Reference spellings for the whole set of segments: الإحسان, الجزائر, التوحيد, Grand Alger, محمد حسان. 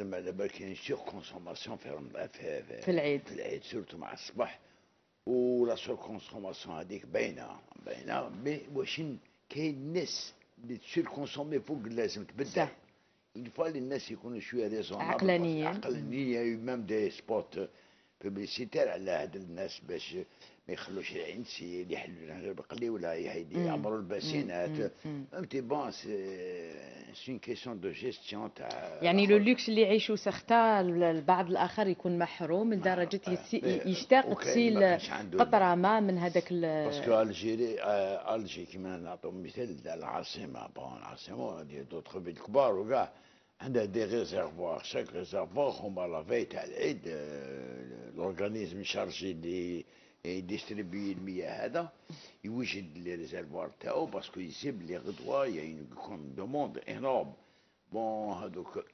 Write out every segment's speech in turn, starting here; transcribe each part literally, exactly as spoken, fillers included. نخدم على بالي كاين شي كونسوماسيون في رمضان في, في, في العيد في العيد سورتو مع الصباح، ولا سور كونسوماسيون هذيك باينه باينه مي واش كاين الناس اللي تسير كونسومي فوق اللازم تبدل. يفال الناس يكونوا شويه ريزونابل عقلانيين عقلانيه ميم دي سبوت بوبليسيتير على هاد الناس باش ما يخلوش العين تسيل يحلوا لها غير بالقلي ولا يعمروا الباسينات فهمتي. بون سي كيسيون دو جيستيون تاع يعني لو لوكس اللي يعيشوا سخطه البعض الاخر يكون محروم لدرجه يشتاق تسيل قطره ما من هذاك باسكو الجيري الجي كيما نعطيو مثال العاصمه بون العاصمه دي دوطخ فيل كبار وكاع عندها دي ريزيرفوار شاك ريزيرفوار هما لافاي تاع العيد لورغانيزم شارجي دي يديستريبي المياه هذا يوجد لي ريزيرفوار تاعو باسكو يسيب لي غدوه يعني كون دوموند انورم. بون هذوك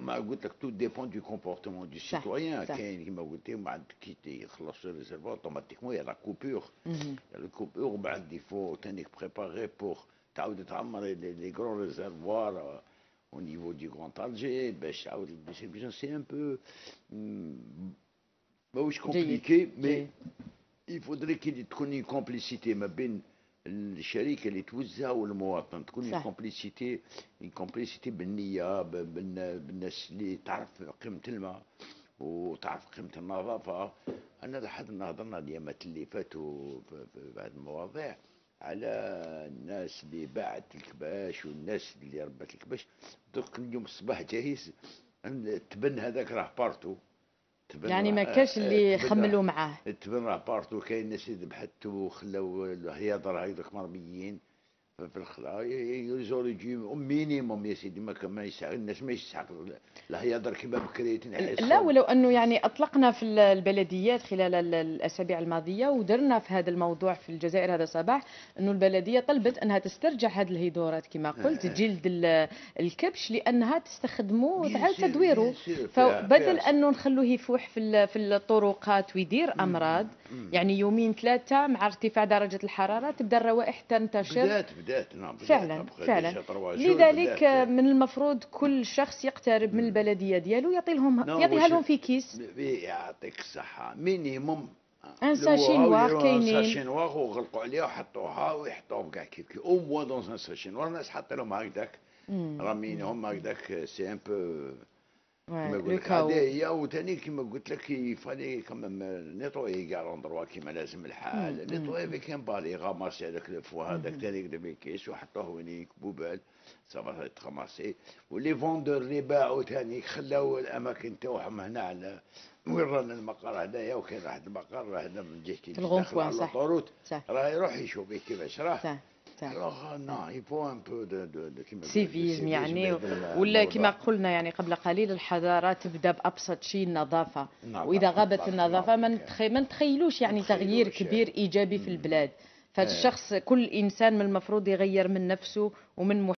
ما قلت لك تو ديبون دو كومبورتمون دو سيتويان. كاين كيما قلت لي بعد كي يخلص الريزيرفوار اوتوماتيكمون يا لا كوبور يا لا كوبور بعد ديفو تانيك بريباري بور تعاود تعمر لي غرو ريزيرفوار au niveau du Grand Alger. C'est un peu compliqué, mais il faudrait qu'il y ait une complicité. Les chariques, les Twizza ou le Mouatan, une complicité, une complicité بالنية, بالناس اللي تعرف قيمة الماء وتعرف قيمة النظافة. أنا لحد نهضرنا اليامات اللي فاتوا بعد المواضيع على الناس اللي باعت الكباش والناس اللي ربت الكباش. دوك اليوم الصباح جايز تبن هذاك راه بارتو تبن يعني ما كاش اللي يخملوا معاه تبن راه بارتو. كاين ناس اللي ذبحت وخلاو الهياضر هذوك مرميين في الخلا يزوري جيم مينيموم يا سيدي ما كان ما يسعى الناس ما يسعى الهياضر كيما بكري تنعس. لا ولو انه يعني اطلقنا في البلديات خلال الاسابيع الماضيه ودرنا في هذا الموضوع في الجزائر هذا الصباح انه البلديه طلبت انها تسترجع هذه الهيدورات كما قلت جلد الكبش لانها تستخدمه وتعاود تدويره فبدل انه نخلوه يفوح في في الطرقات ويدير امراض. يعني يومين ثلاثه مع ارتفاع درجه الحراره تبدا الروائح تنتشر بدأت. نعم بدأت. فعلا فعلا لذلك بدأت. من المفروض كل شخص يقترب من البلديه ديالو يعطي لهم يعطيها لهم في كيس. يعطيك الصحه مينيموم ان ساشي نوار كاينين ان ساشي نوار وغلقوا عليها وحطوها ويحطوها كاع كيف كيف او موا دون ان ساشي نوار. الناس حاطين لهم هكذاك رامينهم هكذاك سي ان بو كما قلت لك هذه هي. وثاني كما قلت لك يفالي كمام نيطوي كاع لوندروا كيما لازم الحال نيطوي بك ان بالي غاماسي هذاك الفو هذاك ثاني دبي كيس وحطوه وين يكبوا بال صافا تخماسي. ولي فوندور اللي باعوا ثاني خلاو الاماكن تاعهم هنا على وين رانا المقر هنايا. وكاين واحد المقر راه هنا من جهه الغنفوان راه يروح يشوف كيفاش راه الوغ نو يبو ان بو دو دو كيما سيفيزم يعني ولا كما قلنا يعني قبل قليل الحضاره تبدا بابسط شيء النظافه. واذا غابت النظافه ما نتخيلوش يعني تغيير كبير ايجابي في البلاد. فالشخص كل انسان من المفروض يغير من نفسه ومن